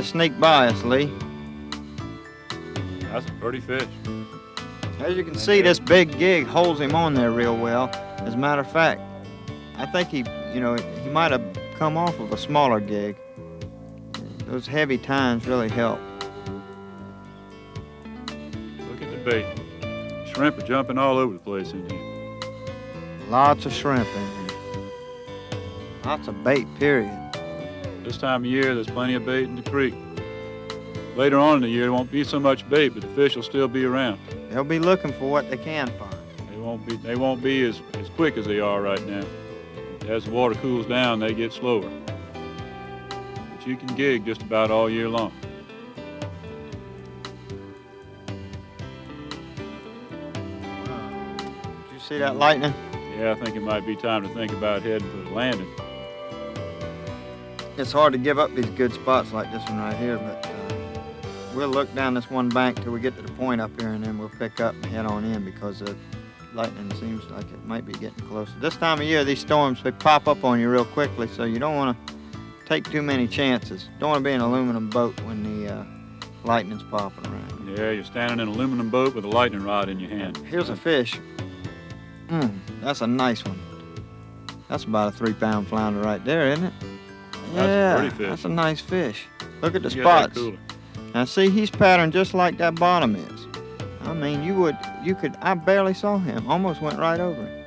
to sneak by us, Lee. That's a pretty fish. As you can see, this big gig holds him on there real well. As a matter of fact, I think he, he might have come off of a smaller gig. Those heavy tines really help. Look at the bait. Shrimp are jumping all over the place in here. Lots of shrimp in here. Lots of bait, period. This time of year, there's plenty of bait in the creek. Later on in the year, there won't be so much bait, but the fish will still be around. They'll be looking for what they can find. They won't be as quick as they are right now. As the water cools down, they get slower. But you can gig just about all year long. Did you see that lightning? Yeah, I think it might be time to think about heading for the landing. It's hard to give up these good spots like this one right here, but we'll look down this one bank till we get to the point up here, and then we'll pick up and head on in, because the lightning seems like it might be getting closer. This time of year, these storms, they pop up on you real quickly, so you don't want to take too many chances. Don't want to be in an aluminum boat when the lightning's popping around. Yeah, you're standing in an aluminum boat with a lightning rod in your hand. Here's a fish. That's a nice one. That's about a 3-pound flounder right there, isn't it? That's a pretty fish. That's a nice fish. Look at the spots. Now see, he's patterned just like that bottom is. I mean, I barely saw him. Almost went right over him.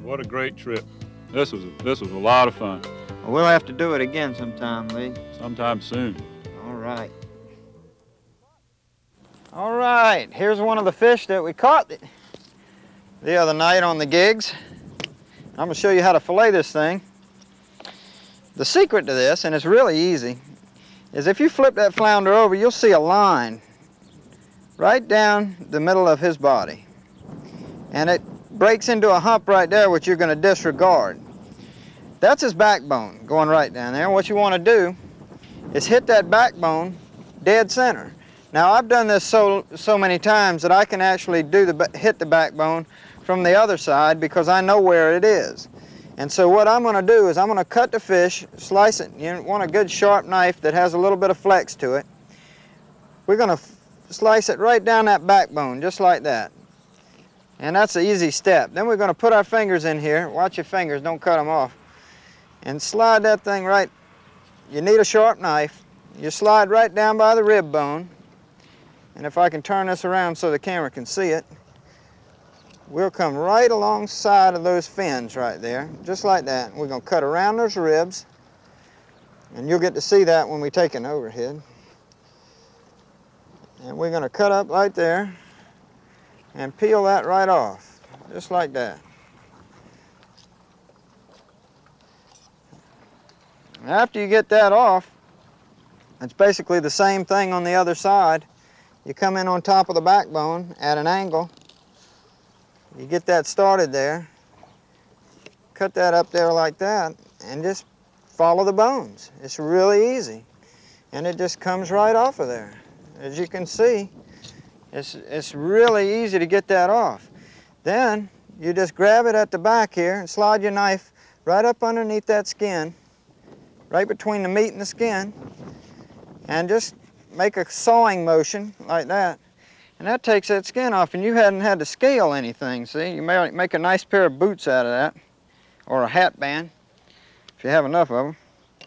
What a great trip. This was a lot of fun. Well, we'll have to do it again sometime, Lee. Sometime soon. All right. All right, here's one of the fish that we caught the other night on the gigs. I'm gonna show you how to fillet this thing. The secret to this, and it's really easy, is if you flip that flounder over, you'll see a line right down the middle of his body. And it breaks into a hump right there, which you're gonna disregard. That's his backbone going right down there. What you wanna do is hit that backbone dead center. Now, I've done this so many times that I can actually hit the backbone from the other side, because I know where it is. And so what I'm gonna do is I'm gonna cut the fish, slice it. You want a good sharp knife that has a little bit of flex to it. We're gonna slice it right down that backbone, just like that. And that's an easy step. Then we're gonna put our fingers in here. Watch your fingers, don't cut them off. And slide that thing right. You need a sharp knife. You slide right down by the rib bone. And if I can turn this around so the camera can see it, we'll come right alongside of those fins right there, just like that. We're gonna cut around those ribs, and you'll get to see that when we take an overhead. And we're gonna cut up right there and peel that right off, just like that. After you get that off, it's basically the same thing on the other side. You come in on top of the backbone at an angle. You get that started there, cut that up there like that, and just follow the bones. It's really easy, and it just comes right off of there. As you can see, it's really easy to get that off. Then you just grab it at the back here and slide your knife right up underneath that skin, right between the meat and the skin, and just make a sawing motion like that. And that takes that skin off, and you hadn't had to scale anything, see? You may make a nice pair of boots out of that, or a hat band, if you have enough of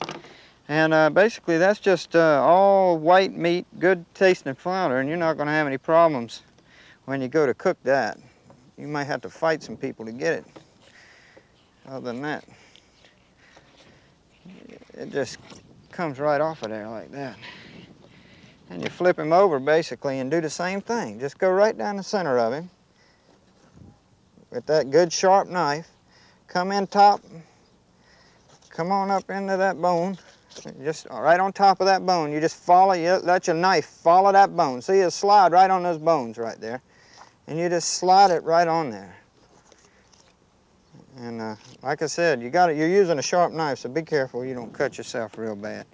them. And basically, that's just all white meat, good tasting flounder, and you're not gonna have any problems when you go to cook that. You might have to fight some people to get it. Other than that, it just comes right off of there like that. And you flip him over, basically, and do the same thing. Just go right down the center of him with that good sharp knife. Come in top, come on up into that bone. Just right on top of that bone. You just follow, you let your knife follow that bone. See, it slide right on those bones right there. And you just slide it right on there. And like I said, you're using a sharp knife, so be careful you don't cut yourself real bad.